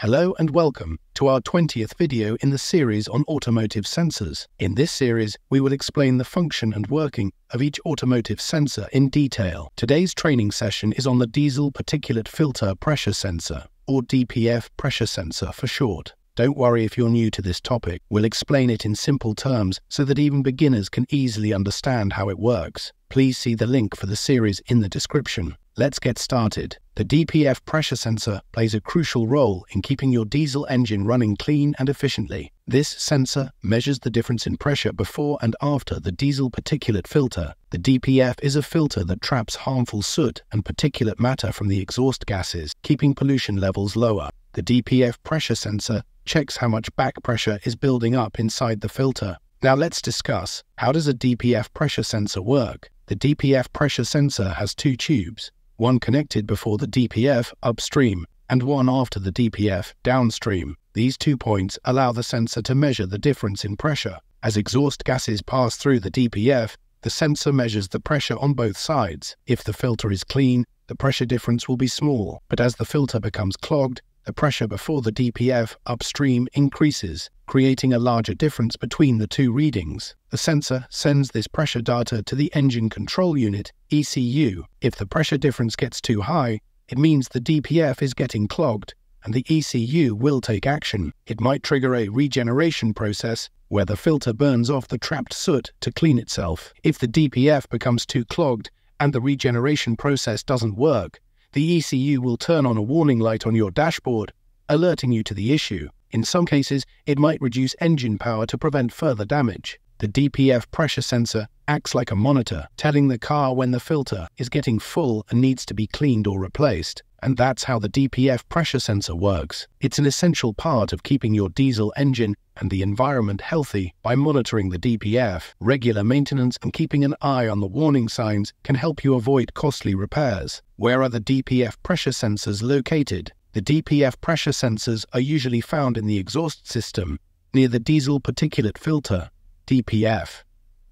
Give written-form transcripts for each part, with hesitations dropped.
Hello and welcome to our 20th video in the series on automotive sensors. In this series, we will explain the function and working of each automotive sensor in detail. Today's training session is on the Diesel Particulate Filter Pressure Sensor, or DPF pressure sensor for short. Don't worry if you're new to this topic. We'll explain it in simple terms so that even beginners can easily understand how it works. Please see the link for the series in the description. Let's get started. The DPF pressure sensor plays a crucial role in keeping your diesel engine running clean and efficiently. This sensor measures the difference in pressure before and after the diesel particulate filter. The DPF is a filter that traps harmful soot and particulate matter from the exhaust gases, keeping pollution levels lower. The DPF pressure sensor checks how much back pressure is building up inside the filter. Now let's discuss, how does a DPF pressure sensor work? The DPF pressure sensor has two tubes, one connected before the DPF upstream and one after the DPF downstream. These 2 points allow the sensor to measure the difference in pressure. As exhaust gases pass through the DPF, the sensor measures the pressure on both sides. If the filter is clean, the pressure difference will be small, but as the filter becomes clogged, the pressure before the DPF upstream increases, creating a larger difference between the two readings. The sensor sends this pressure data to the engine control unit, ECU. If the pressure difference gets too high, it means the DPF is getting clogged, and the ECU will take action. It might trigger a regeneration process where the filter burns off the trapped soot to clean itself. If the DPF becomes too clogged and the regeneration process doesn't work, the ECU will turn on a warning light on your dashboard, alerting you to the issue. In some cases, it might reduce engine power to prevent further damage. The DPF pressure sensor acts like a monitor, telling the car when the filter is getting full and needs to be cleaned or replaced. And that's how the DPF pressure sensor works. It's an essential part of keeping your diesel engine and the environment healthy by monitoring the DPF. Regular maintenance and keeping an eye on the warning signs can help you avoid costly repairs. Where are the DPF pressure sensors located? The DPF pressure sensors are usually found in the exhaust system, near the diesel particulate filter, DPF.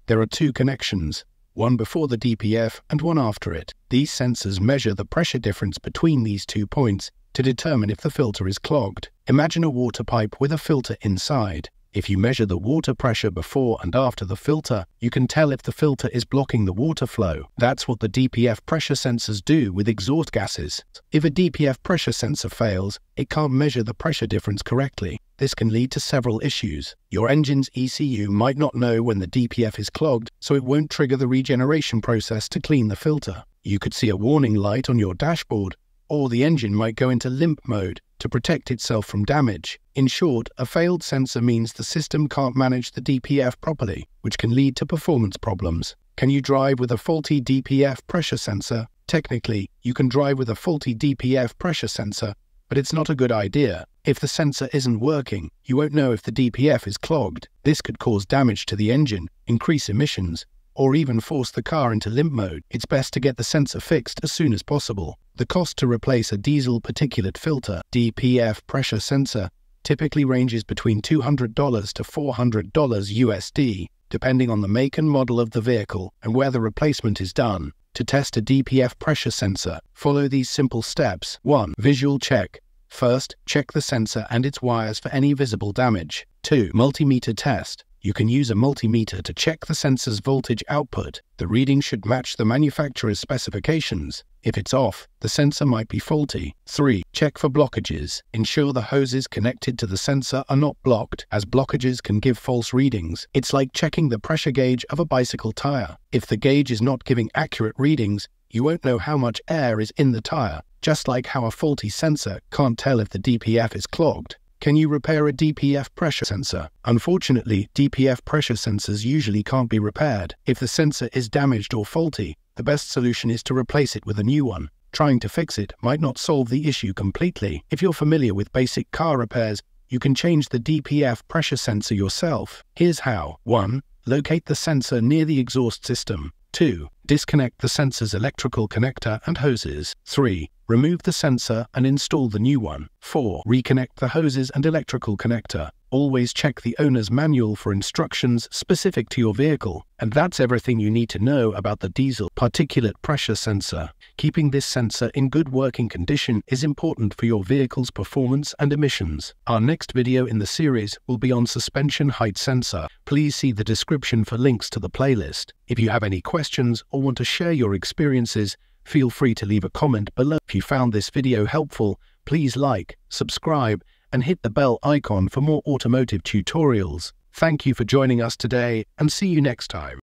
There are two connections, one before the DPF and one after it. These sensors measure the pressure difference between these 2 points to determine if the filter is clogged. Imagine a water pipe with a filter inside. If you measure the water pressure before and after the filter, you can tell if the filter is blocking the water flow. That's what the DPF pressure sensors do with exhaust gases. If a DPF pressure sensor fails, it can't measure the pressure difference correctly. This can lead to several issues. Your engine's ECU might not know when the DPF is clogged, so it won't trigger the regeneration process to clean the filter. You could see a warning light on your dashboard, or the engine might go into limp mode to protect itself from damage. In short, a failed sensor means the system can't manage the DPF properly, which can lead to performance problems. Can you drive with a faulty DPF pressure sensor? Technically, you can drive with a faulty DPF pressure sensor, but it's not a good idea. If the sensor isn't working, you won't know if the DPF is clogged. This could cause damage to the engine, increase emissions, or even force the car into limp mode. It's best to get the sensor fixed as soon as possible. The cost to replace a diesel particulate filter DPF pressure sensor typically ranges between $200 to $400 USD, depending on the make and model of the vehicle and where the replacement is done. To test a DPF pressure sensor, follow these simple steps. 1. Visual check. First, check the sensor and its wires for any visible damage. 2. Multimeter test. You can use a multimeter to check the sensor's voltage output. The reading should match the manufacturer's specifications. If it's off, the sensor might be faulty. 3. Check for blockages. Ensure the hoses connected to the sensor are not blocked, as blockages can give false readings. It's like checking the pressure gauge of a bicycle tire. If the gauge is not giving accurate readings, you won't know how much air is in the tire, just like how a faulty sensor can't tell if the DPF is clogged. Can you repair a DPF pressure sensor? Unfortunately, DPF pressure sensors usually can't be repaired. If the sensor is damaged or faulty, the best solution is to replace it with a new one. Trying to fix it might not solve the issue completely. If you're familiar with basic car repairs, you can change the DPF pressure sensor yourself. Here's how. 1. Locate the sensor near the exhaust system. 2. Disconnect the sensor's electrical connector and hoses. 3. Remove the sensor and install the new one. 4. Reconnect the hoses and electrical connector. Always check the owner's manual for instructions specific to your vehicle. And that's everything you need to know about the diesel particulate pressure sensor. Keeping this sensor in good working condition is important for your vehicle's performance and emissions. Our next video in the series will be on suspension height sensor. Please see the description for links to the playlist. If you have any questions or want to share your experiences, feel free to leave a comment below. If you found this video helpful, please like, subscribe, and hit the bell icon for more automotive tutorials. Thank you for joining us today, and see you next time.